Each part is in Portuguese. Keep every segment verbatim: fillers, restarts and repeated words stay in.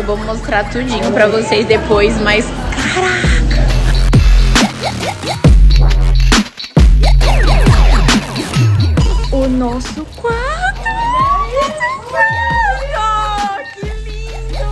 eu vou mostrar tudinho pra vocês depois, mas caraca! O nosso quarto! Que lindo!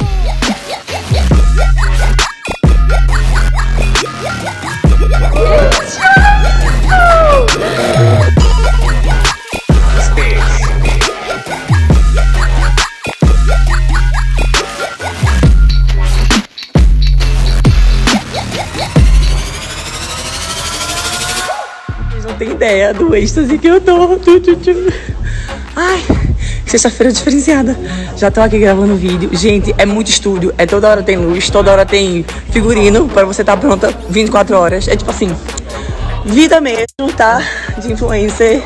Tem ideia do êxtase que eu dou. Ai, sexta-feira diferenciada. Já tô aqui gravando vídeo. Gente, é muito estúdio. É toda hora tem luz, toda hora tem figurino pra você estar tá pronta vinte e quatro horas. É tipo assim, vida mesmo, tá? De influencer.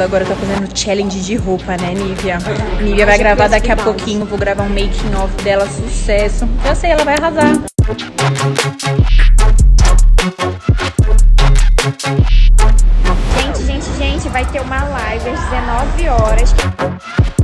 Agora tá fazendo challenge de roupa, né, Nívia? Nívia vai gravar daqui a pouquinho. Vou gravar um making of dela, sucesso. Eu sei, ela vai arrasar. Gente, gente, gente, vai ter uma live às dezenove horas.